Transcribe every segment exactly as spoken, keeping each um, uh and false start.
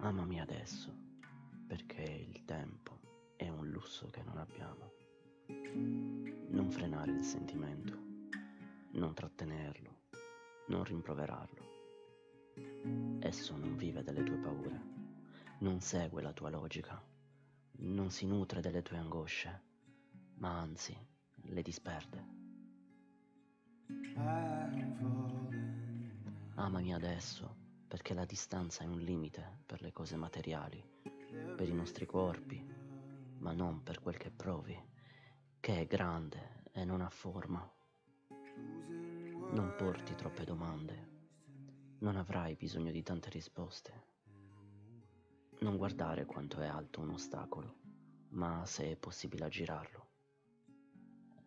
Amami adesso, perché il tempo è un lusso che non abbiamo. Non frenare il sentimento, non trattenerlo, non rimproverarlo. Esso non vive delle tue paure, non segue la tua logica, non si nutre delle tue angosce, ma anzi le disperde. Amami adesso, perché la distanza è un limite per le cose materiali, per i nostri corpi, ma non per quel che provi, che è grande e non ha forma. Non porti troppe domande, non avrai bisogno di tante risposte. Non guardare quanto è alto un ostacolo, ma se è possibile aggirarlo.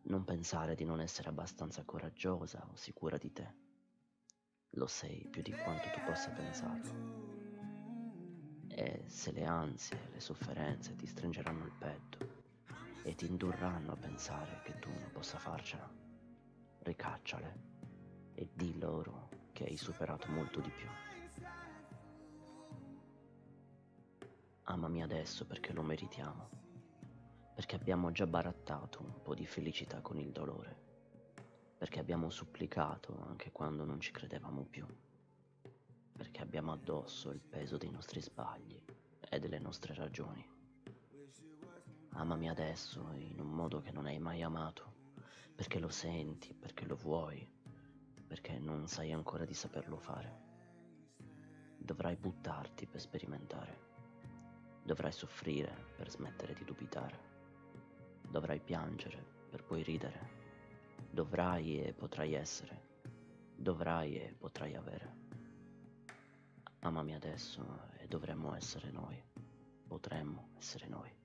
Non pensare di non essere abbastanza coraggiosa o sicura di te. Lo sei più di quanto tu possa pensarlo. E se le ansie, le sofferenze ti stringeranno il petto e ti indurranno a pensare che tu non possa farcela, ricacciale e di loro che hai superato molto di più. Amami adesso perché lo meritiamo, perché abbiamo già barattato un po' di felicità con il dolore, perché abbiamo supplicato anche quando non ci credevamo più, perché abbiamo addosso il peso dei nostri sbagli e delle nostre ragioni. Amami adesso in un modo che non hai mai amato, perché lo senti, perché lo vuoi, perché non sai ancora di saperlo fare. Dovrai buttarti per sperimentare, dovrai soffrire per smettere di dubitare. Dovrai piangere per poi ridere, dovrai e potrai essere, dovrai e potrai avere. Amami adesso e dovremmo essere noi, potremmo essere noi.